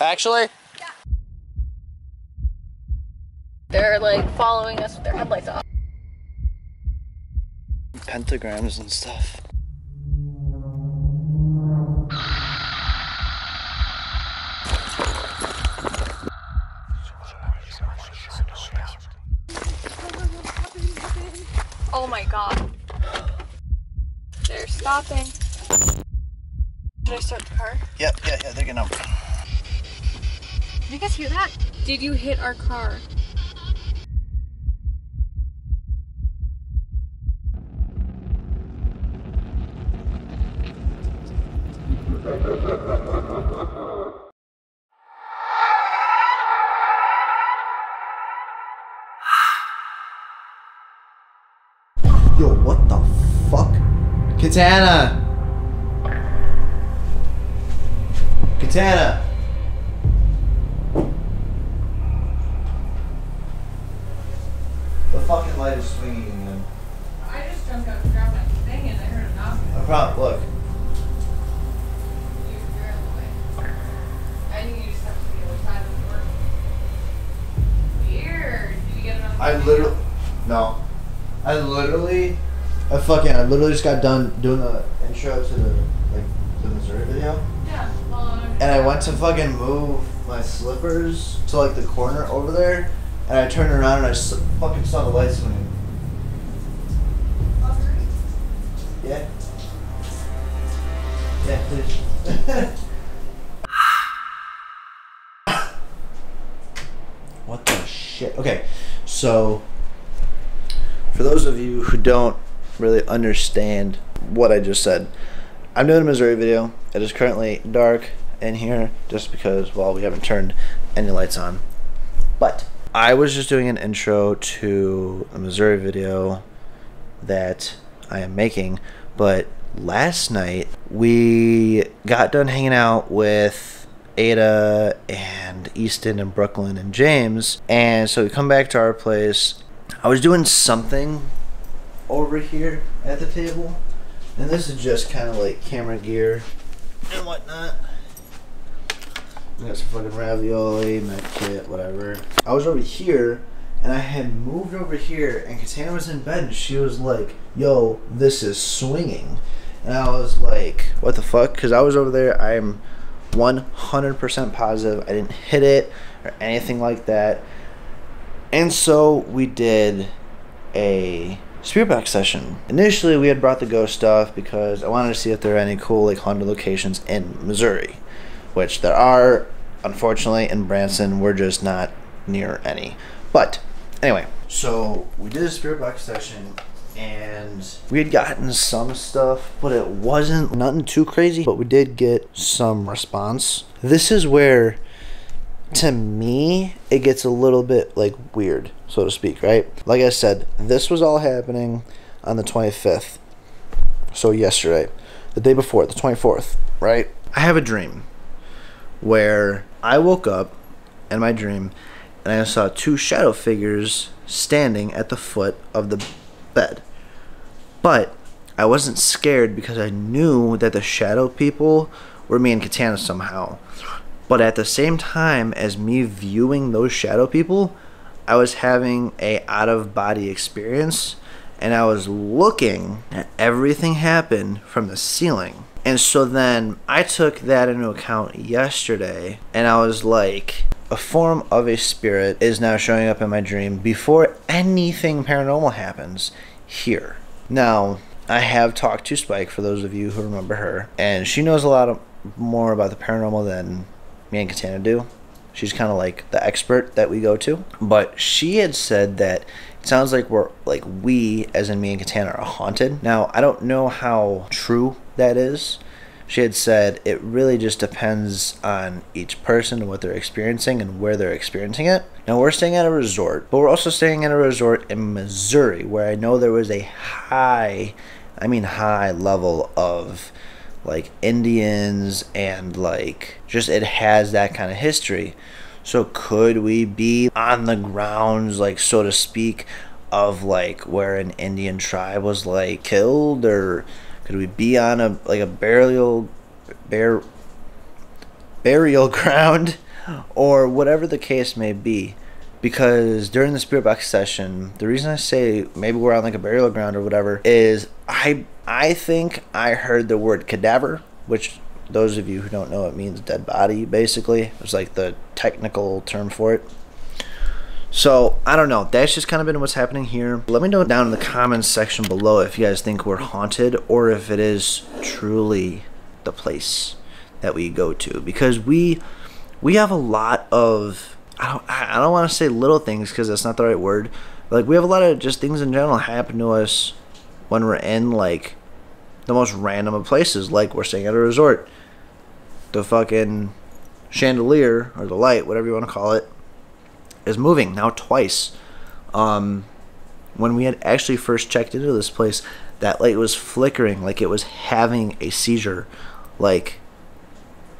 Actually? Yeah. They're like following us with their headlights off. Pentagrams and stuff. Oh my god. They're stopping. Should I start the car? Yeah, they're getting out. Did you guys hear that? Did you hit our car? Yo, what the fuck? Katana! Katana! The fucking light is swinging in them. I just jumped out and grabbed that thing and I heard a knock. No problem, look. I think you just have to be on the other side of the door. Weird. Did you get it on the No. I literally just got done doing the intro to the Missouri video. Yeah. And I went to fucking move my slippers to like the corner over there, and I turned around and I fucking saw the light swing. Yeah. Yeah. What the shit? Okay, so. For those of you who don't really understand what I just said, I'm doing a Missouri video. It is currently dark in here just because, well, we haven't turned any lights on. But I was just doing an intro to a Missouri video that I am making. But last night we got done hanging out with Ada and Easton and Brooklyn and James. And so we come back to our place. I was doing something over here at the table, and this is just kind of like camera gear and whatnot. I got some fucking ravioli, med kit, whatever. I was over here, and I had moved over here, and Katana was in bed, and she was like, yo, this is swinging. And I was like, what the fuck? Because I was over there, I'm 100% positive. I didn't hit it or anything like that. And so we did a spirit box session. Initially, we had brought the ghost stuff because I wanted to see if there are any cool like haunted locations in Missouri, which there are. Unfortunately, in Branson, we're just not near any. But anyway, so we did a spirit box session, and we had gotten some stuff, but it wasn't nothing too crazy. But we did get some response. This is where, to me, it gets a little bit like weird, so to speak, right? Like I said, this was all happening on the 25th, so yesterday, the day before, the 24th, right? I have a dream where I woke up in my dream and I saw two shadow figures standing at the foot of the bed, but I wasn't scared because I knew that the shadow people were me and Katana somehow. But at the same time as me viewing those shadow people, I was having a out-of-body experience, and I was looking at everything happen from the ceiling. And so then I took that into account yesterday, and I was like, a form of a spirit is now showing up in my dream before anything paranormal happens here. Now, I have talked to Spike, for those of you who remember her, and she knows a lot more about the paranormal than me and Katana do. She's kind of like the expert that we go to. But she had said that it sounds like we, as in me and Katana, are haunted. Now, I don't know how true that is. She had said it really just depends on each person and what they're experiencing and where they're experiencing it. Now, we're staying at a resort, but we're also staying at a resort in Missouri where I know there was a high level of like Indians and like just it has that kind of history. So could we be on the grounds, like, so to speak, of like where an Indian tribe was like killed? Or could we be on a burial ground or whatever the case may be. Because during the spirit box session, the reason I say maybe we're on like a burial ground or whatever is I think I heard the word cadaver, which those of you who don't know, it means dead body, basically. It's like the technical term for it. So I don't know, that's just kind of been what's happening here. Let me know down in the comments section below if you guys think we're haunted or if it is truly the place that we go to, because we have a lot of, I don't want to say little things because that's not the right word. Like, we have a lot of just things in general happen to us when we're in like the most random of places. Like, we're staying at a resort, the fucking chandelier or the light, whatever you want to call it, is moving now twice. When we had actually first checked into this place, that light was flickering like it was having a seizure. Like,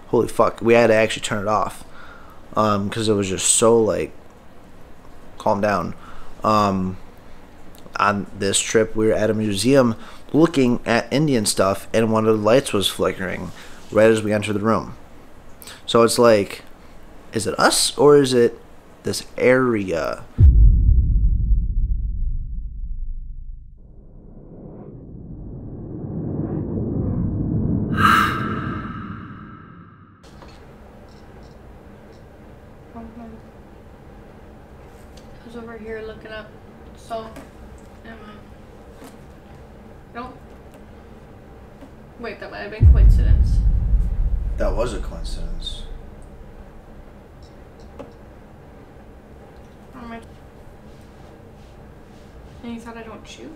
holy fuck, we had to actually turn it off because it was just so, like, calm down. On this trip, we were at a museum looking at Indian stuff, and one of the lights was flickering right as we entered the room. So it's like, is it us or is it this area? Over here looking up, so am I? Nope. Wait, that might have been coincidence. That was a coincidence. And you thought I don't chew?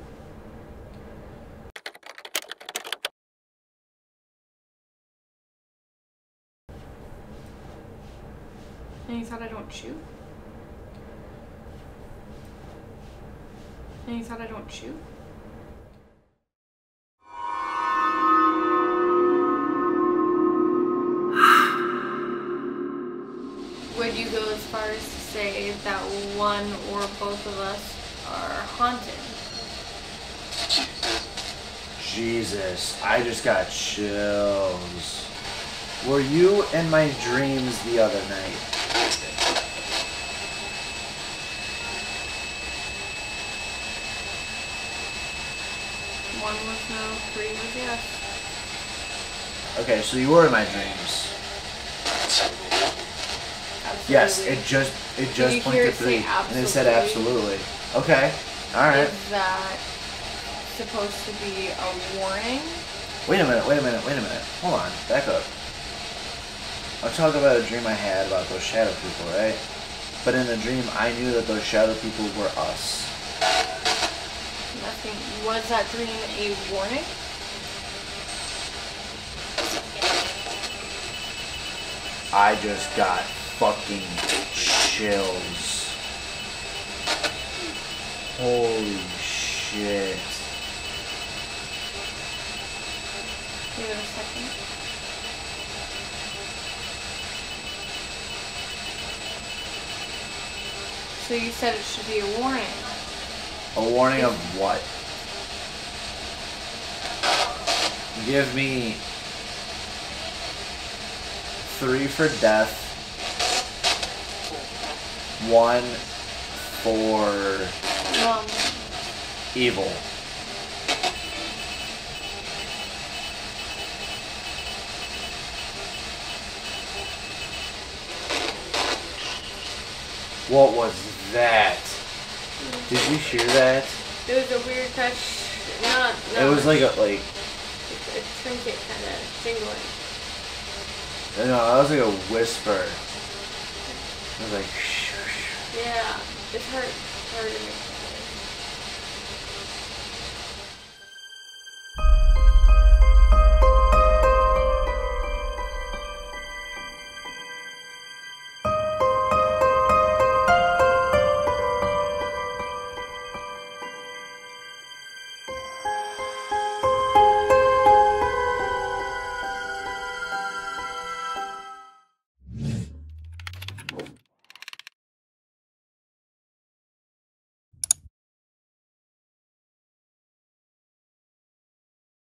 And you thought I don't chew? And you thought I don't chew? Would you go as far as to say that one or both of us are haunted? Jesus, I just got chills. Were you in my dreams the other night? One was no, three was yes. Okay, so you were in my dreams. Absolutely. Yes, it just pointed to three, and it said absolutely. Okay, all right. Is that supposed to be a warning? Wait a minute. Hold on, back up. I'll talk about a dream I had about those shadow people, right? But in the dream, I knew that those shadow people were us. Was that dream a warning? I just got fucking chills. Holy shit. Give it a second. So you said it should be a warning. A warning of what? Give me 3 for death, 1 for evil. What was that? Did you hear that? It was a weird touch. No. It was like a trinket kind of jingling. No, that was like a whisper. It was like. Yeah, it hurt. It hurt me.